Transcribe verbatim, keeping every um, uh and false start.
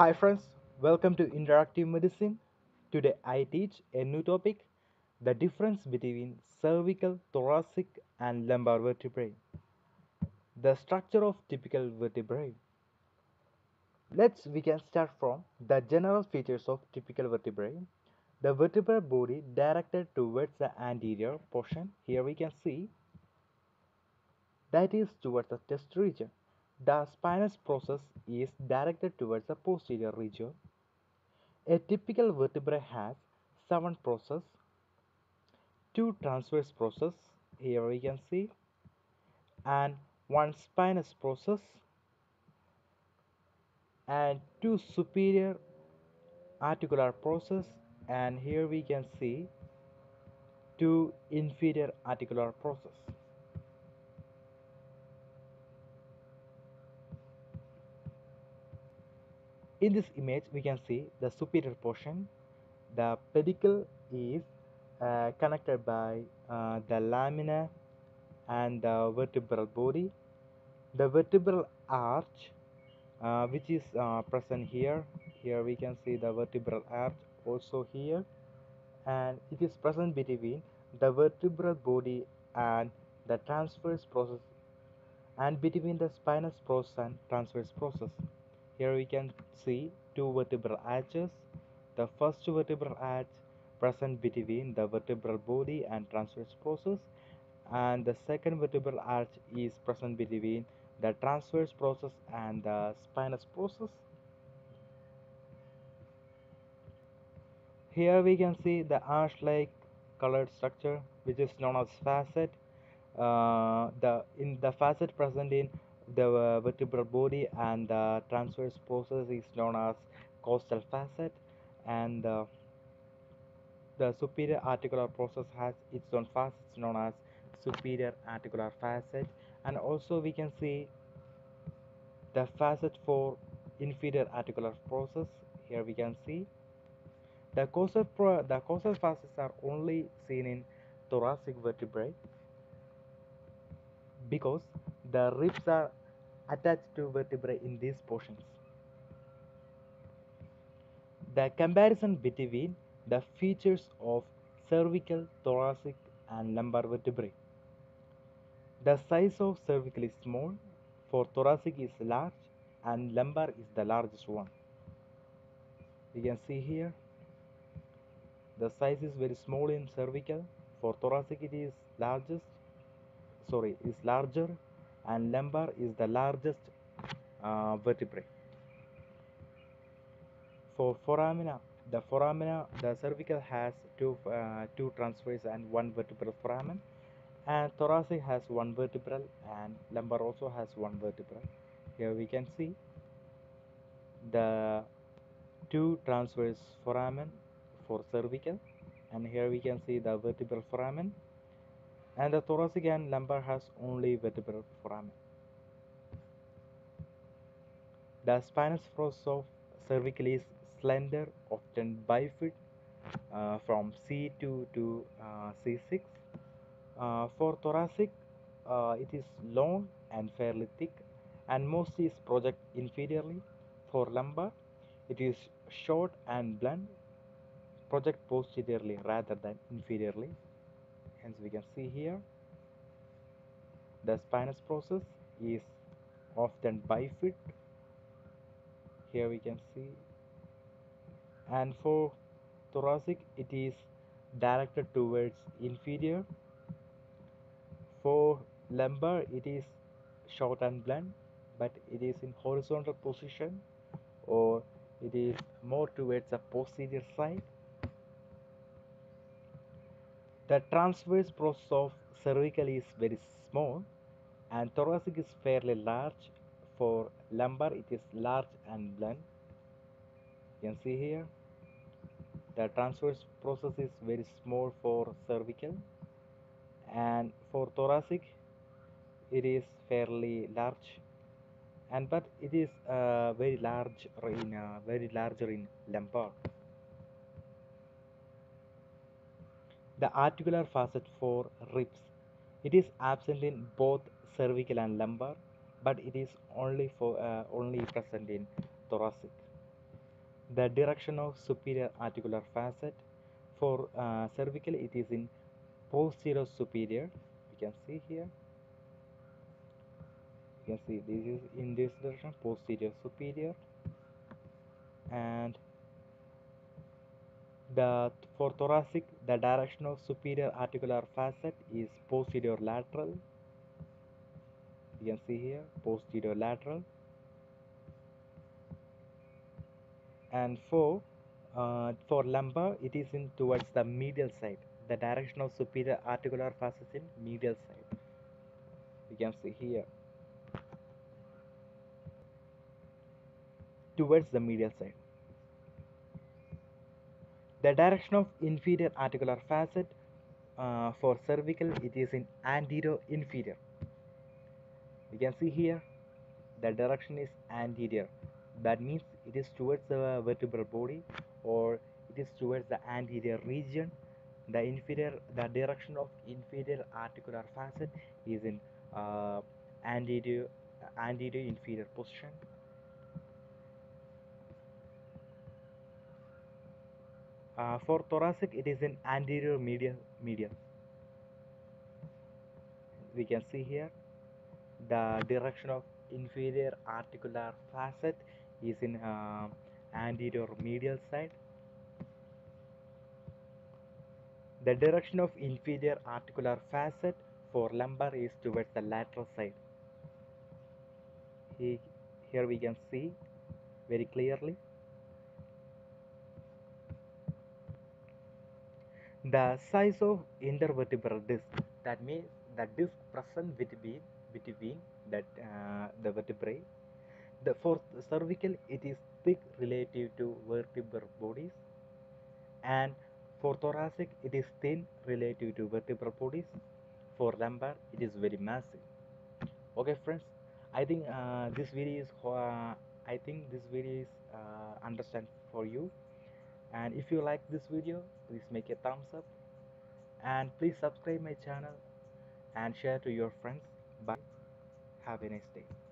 Hi friends, welcome to Interactive Medicine. Today I teach a new topic, the difference between cervical, thoracic and lumbar vertebrae. The structure of typical vertebrae. Let's we can start from the general features of typical vertebrae. The vertebral body directed towards the anterior portion, here we can see, that is towards the chest region. The spinous process is directed towards the posterior region. A typical vertebrae has seven processes, two transverse processes, here we can see, and one spinous process, and two superior articular process, and here we can see two inferior articular process. In this image we can see the superior portion. The pedicle is uh, connected by uh, the lamina and the vertebral body. The vertebral arch uh, which is uh, present here, here we can see the vertebral arch also here, and it is present between the vertebral body and the transverse process and between the spinous process and transverse process. Here we can see two vertebral arches. The first vertebral arch present between the vertebral body and transverse process, and the second vertebral arch is present between the transverse process and the spinous process. Here we can see the arch-like colored structure which is known as facet. Uh, the in the facet present in the uh, vertebral body and the transverse process is known as costal facet, and uh, the superior articular process has its own facets known as superior articular facet, and also we can see the facet for inferior articular process. Here we can see the costal pro the costal facets are only seen in thoracic vertebrae because the ribs are attached to vertebrae in these portions. The comparison between the features of cervical, thoracic and lumbar vertebrae. The size of cervical is small, for thoracic is large and lumbar is the largest one. You can see here the size is very small in cervical, for thoracic it is largest, sorry, is larger, and lumbar is the largest uh, vertebrae. For foramina, the foramina, the cervical has two uh, two transverse and one vertebral foramen, and thoracic has one vertebral, and lumbar also has one vertebral. Here we can see the two transverse foramen for cervical, and here we can see the vertebral foramen, and the thoracic and lumbar has only vertebral foramen. The spinous process of cervical is slender, often bifid uh, from C two to uh, C six. Uh, for thoracic, uh, it is long and fairly thick, and mostly is project inferiorly. For lumbar, it is short and blunt, project posteriorly rather than inferiorly. Hence we can see here the spinous process is often bifid, here we can see, and for thoracic it is directed towards inferior. For lumbar it is short and blunt, but it is in horizontal position, or it is more towards the posterior side. The transverse process of cervical is very small, and thoracic is fairly large. For lumbar it is large and blunt. You can see here the transverse process is very small for cervical, and for thoracic it is fairly large, and but it is uh, very large in uh, very larger in lumbar. The articular facet for ribs, it is absent in both cervical and lumbar, but it is only for uh, only present in thoracic. The direction of superior articular facet, for uh, cervical it is in posterior superior. You can see here, you can see this is in this direction, posterior superior. And the for thoracic, the direction of superior articular facet is posterior lateral. You can see here, posterior lateral. And for uh, for lumbar, it is in towards the medial side. The direction of superior articular facet is in medial side. You can see here, towards the medial side. The direction of inferior articular facet, uh, for cervical it is in anterior inferior. You can see here, the direction is anterior. That means it is towards the vertebral body, or it is towards the anterior region. The inferior, the direction of inferior articular facet is in uh, anterior, anterior inferior position. Uh, for thoracic, it is in anterior medial medial. We can see here, the direction of inferior articular facet is in uh, anterior medial side. The direction of inferior articular facet for lumbar is towards the lateral side. He, here we can see very clearly. The size of intervertebral disc, that means the disc present between between that uh, the vertebrae. The fourth cervical, it is thick relative to vertebral bodies, and for thoracic it is thin relative to vertebral bodies. For lumbar it is very massive. Okay friends, I think uh, this video is uh, I think this video is uh, understand for you. And if you like this video, please make a thumbs up, and please subscribe my channel and share to your friends. Bye. Have a nice day.